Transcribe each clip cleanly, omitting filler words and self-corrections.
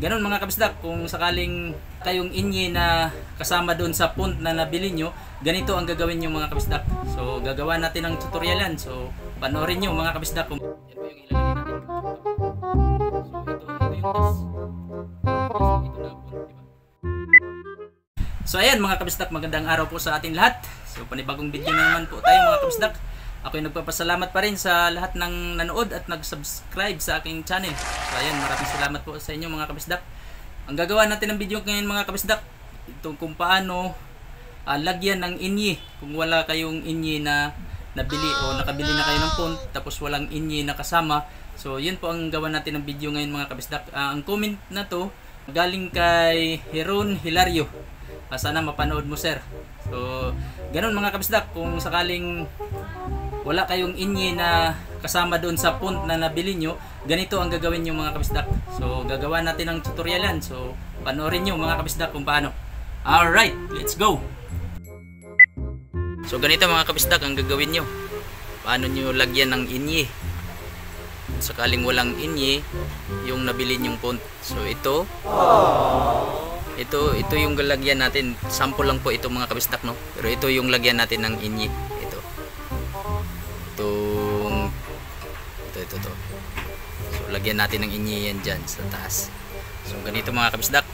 Ganun mga kabisdak, kung sakaling kayong inye na kasama doon sa font na nabili nyo, ganito ang gagawin nyo mga kabisdak. So gagawa natin ang tutorial yan. So panoorin nyo mga kabisdak. Yan po yung ilalagay natin. So ito yung test. Ito na font, diba? So ayan mga kabisdak, magandang araw po sa atin lahat. So panibagong video na naman po tayo mga kabisdak. Ako ay nagpapasalamat pa rin sa lahat ng nanood at nag-subscribe sa aking channel. So ayan, maraming salamat po sa inyo mga kabisdak. Ang gagawa natin ng video ngayon mga kabisdak, ito kung paano lagyan ng inye. Kung wala kayong inye na nabili o nakabili na kayo ng font tapos walang inye na kasama. So yun po ang gawa natin ng video ngayon mga kabisdak. Ang comment na to galing kay Jeron Hilario. Sana mapanood mo sir. So ganun mga kabisdak, kung sakaling wala kayong inye na kasama doon sa font na nabili nyo, ganito ang gagawin nyo mga kabisdak. So gagawa natin ang tutorial yan. So panoorin nyo mga kabisdak kung paano. Alright, let's go! So ganito mga kabisdak ang gagawin nyo. Paano nyo lagyan ng inye. Sakaling walang inye yung nabili nyong font. So ito, ito yung lagyan natin. Sample lang po ito mga kabisdak, no? Pero ito yung lagyan natin ng inye. Ito. So lagyan natin ng inye yan dyan sa taas. So ganito mga kabisdak.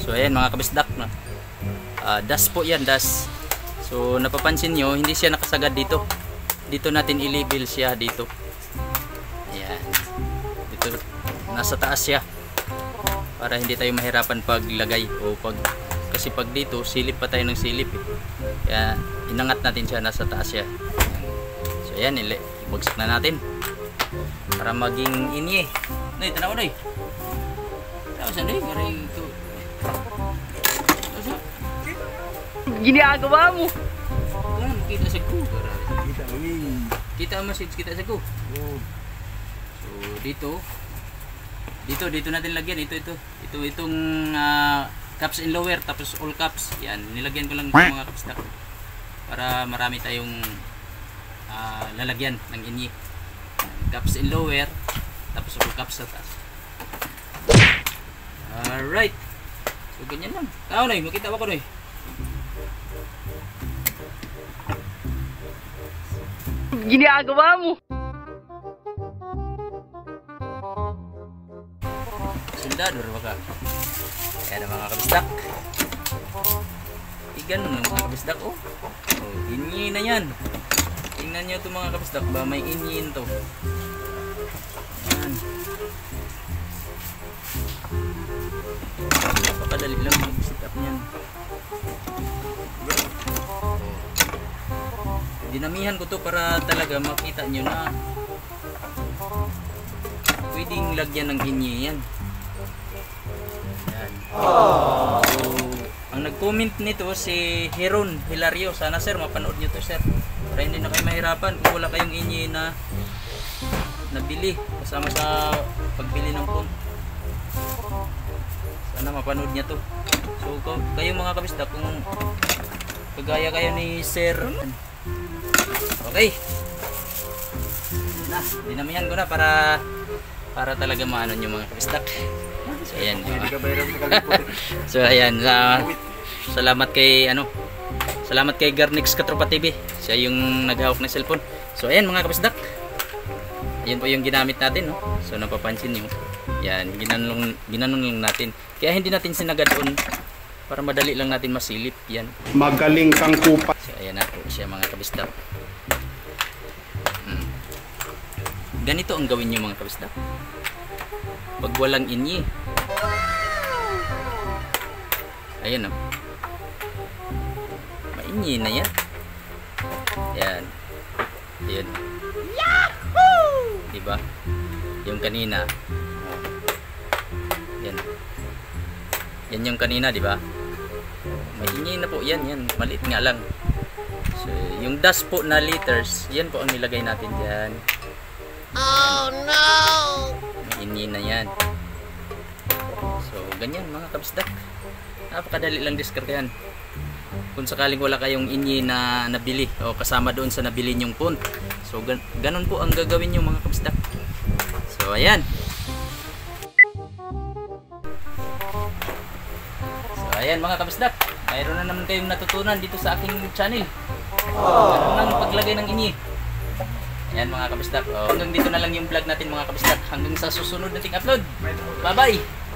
So ayan mga kabisdak, das po yan, das. So napapansin nyo hindi siya nakasagad dito. Dito natin i-label siya dito. Ayan. Dito nasa taas siya. Para hindi tayo mahirapan paglagay o pag, kasi pag dito silip pa tayo ng silip eh. Kaya inangat natin siya, nasa taas siya. So ayan, ibagsak na natin para maging inye. Nay, tanaw na eh. Tanaw siya na eh, garay ito. Giniagawa mo. Ano, makita sa ko. Kita ang message, kita sa ko. So dito natin lagyan. Ito itong caps and lower, tapos all caps. Yan, nilagyan ko lang ng mga caps na para marami tayong lalagyan ng inye. Caps and lower, tapos all caps sa taas. Alright. So ganyan lang. Tao na eh, makita ba ko na eh. Giniagawa mo. Sundador baka. Ayan ang mga kabisdak. Ganun ang mga kabisdak. Oh, inye na yan. Tingnan nyo ito mga kabisdak. Ba may inyin to. Ayan. Napakadali lang mag-set up nyan. Dinamihan ko to para talaga makita nyo na pwedeng lagyan ng inye yan. So, ang nag-comment nito si Jeron Hilario. Sana sir, mapanood nyo to sir. Para hindi na kayo mahirapan kung wala kayong inye na nabili kasama sa pagbili ng font. Sana mapanood nyo to. So kayo mga kabisda, kung kagaya kayo ni sir. Okay, na, dinamihan ko na para talaga maanon nyo mga kabisda. So ayan. So ayan, salamat kay Garnix Katropa TV. Siya yung naghahawak ng cellphone. So ayan mga kabisdak. Ayun po yung ginamit natin, no? So napapansin niyo. Yan, ginanong lang natin. Kaya hindi natin sinagad doon para madali lang natin masilip. Yan. Magaling kang kupa. So ayan na po siya mga kabisdak. Ganito ang gawin niyo mga kabisdak. Pag walang inye. Ayan na. Mainye na yan. Ayan. Ayan. Yahoo! Diba? Yung kanina. Ayan. Yan yung kanina, diba? Mainye na po. Yan, yan. Maliit nga lang. So, yung dash po na letters, yan po ang nilagay natin dyan. Oh no! Mainye na yan. So, ganyan mga kabisdak. Napakadali lang diskartehan. Kung sakaling wala kayong inye na nabili o kasama doon sa nabili nyong font. So ganun po ang gagawin nyo mga kabisdak. So So, ayan. So, ayan mga kabisdak. Mayroon na naman kayong natutunan dito sa aking channel. Ano ng paglagay ng inyi. Ayan mga kabisdak. Hanggang dito na lang yung vlog natin mga kabisdak. Hanggang sa susunod nating upload. Bye-bye!